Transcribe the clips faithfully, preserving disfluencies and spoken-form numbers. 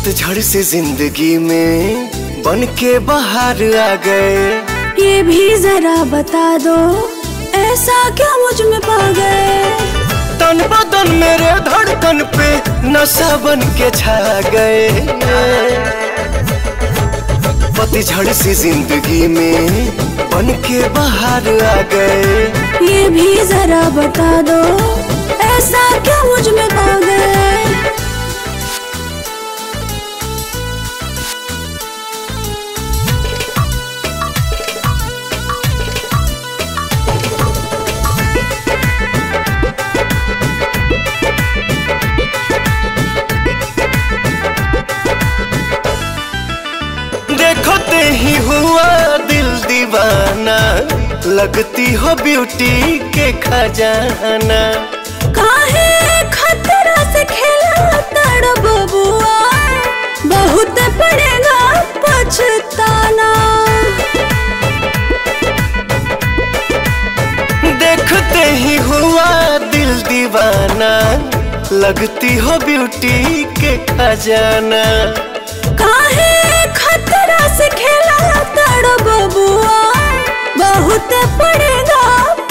पतझड़ सी जिंदगी में बन के बाहर आ गए। ये भी जरा बता दो ऐसा क्या मुझ में पा गए। तन बदन मेरे धड़कन पे नशा बन के छा गए। पतझड़ सी जिंदगी में बन के बाहर आ गए। ये भी जरा बता दो ऐसा क्या मुझ में पा गए। देखते ही हुआ दिल दीवाना, लगती हो ब्यूटी के खजाना। काहे खतरा से खेला तड़प बुआ, बहुत पड़ेगा पछताना। देखते ही हुआ दिल दीवाना, लगती हो ब्यूटी के खजाना। काहे खतरा से खेला तड़प बुआ, बहुत पड़ेगा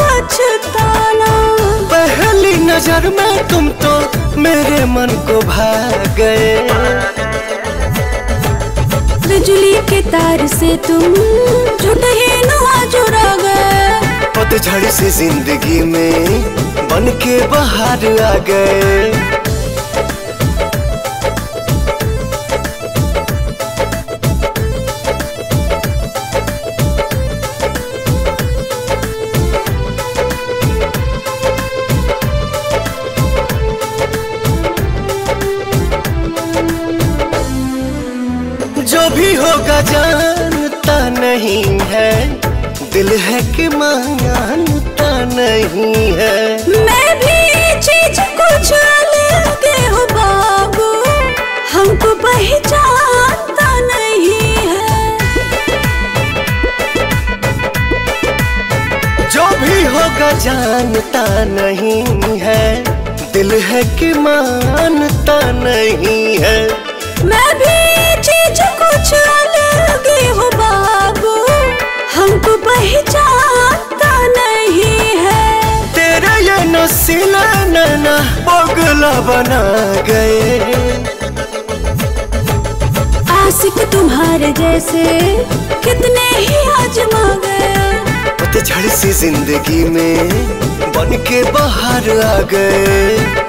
पछताना। पहली नजर में तुम तो मेरे मन को भा गए। बिजली के तार से तुम जुटे ही ना जुड़ा गए। पतझड़ सी जिंदगी में बन के बाहर आ गए। जो भी होगा जानता नहीं है, दिल है कि मानता नहीं है। मैं भी चीज को जानते हो बाबू, हमको पहचानता नहीं है। जो भी होगा जानता नहीं है, दिल है कि मानता नहीं है। मैं भी चीज कुछ अलग हो बाबू, हमको पहचानता नहीं है। तेरा ये नसीला नैना पगला बना गए। आशिक तुम्हारे जैसे कितने ही आजमा गए। पतझड़ सी जिंदगी में बन के बाहर आ गए।